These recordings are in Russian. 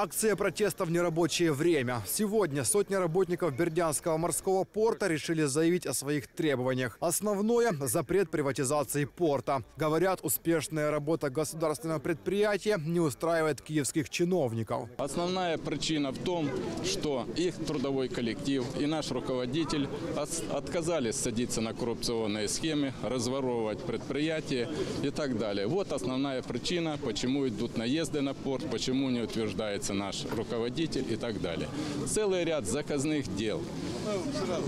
Акция протеста в нерабочее время. Сегодня сотни работников Бердянского морского порта решили заявить о своих требованиях. Основное – запрет приватизации порта. Говорят, успешная работа государственного предприятия не устраивает киевских чиновников. Основная причина в том, что их трудовой коллектив и наш руководитель отказались садиться на коррупционные схемы, разворовывать предприятия и так далее. Вот основная причина, почему идут наезды на порт, почему не утверждается наш руководитель и так далее. Целый ряд заказных дел,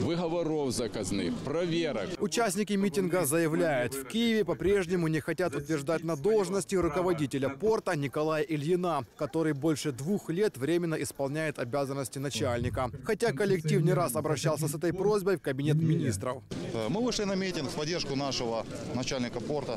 выговоров заказных, проверок. Участники митинга заявляют, в Киеве по-прежнему не хотят утверждать на должности руководителя порта Николая Ильина, который больше 2 лет временно исполняет обязанности начальника. Хотя коллектив не раз обращался с этой просьбой в Кабинет Министров. Мы вышли на митинг в поддержку нашего начальника порта.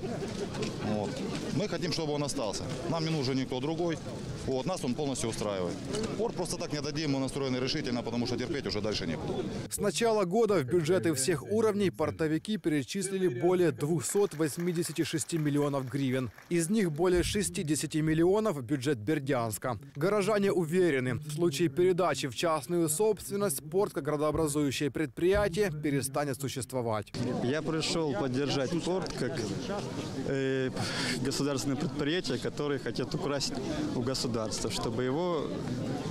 Вот. Мы хотим, чтобы он остался. Нам не нужен никто другой. Вот, нас он полностью устраивает. Порт просто так не дадим, мы настроены решительно, потому что терпеть уже дальше некуда. С начала года в бюджеты всех уровней портовики перечислили более 286 миллионов гривен. Из них более 60 миллионов в бюджет Бердянска. Горожане уверены, в случае передачи в частную собственность порт как градообразующее предприятие перестанет существовать. Я пришел поддержать порт как государственное предприятие, которое хотят украсть у государства, чтобы его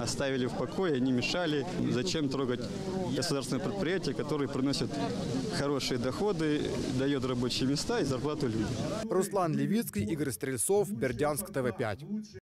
оставили в покое, не мешали. Зачем трогать государственные предприятия, которые приносят хорошие доходы, дают рабочие места и зарплату людям. Руслан Левицкий, Игорь Стрельцов, Бердянск, ТВ5.